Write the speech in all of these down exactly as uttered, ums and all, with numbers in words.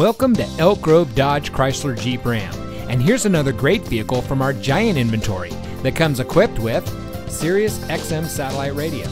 Welcome to Elk Grove Dodge Chrysler Jeep Ram, and here's another great vehicle from our giant inventory that comes equipped with Sirius X M satellite radio,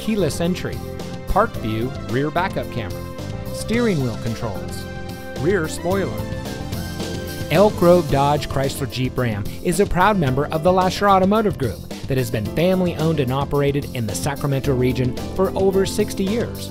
keyless entry, Park View rear backup camera, steering wheel controls, rear spoiler. Elk Grove Dodge Chrysler Jeep Ram is a proud member of the Lacher Automotive Group that has been family owned and operated in the Sacramento region for over sixty years.